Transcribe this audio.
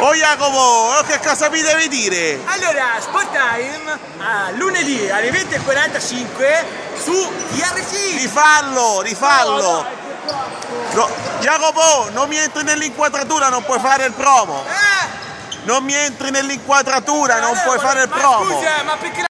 Oh Jacopo, che cosa mi devi dire? Allora, Sport Time a lunedì alle 20:45 su IRC. Rifallo. No, Jacopo, non mi entri nell'inquadratura, non puoi fare il promo. Non mi entri nell'inquadratura, non puoi fare il promo. Scusa, ma perché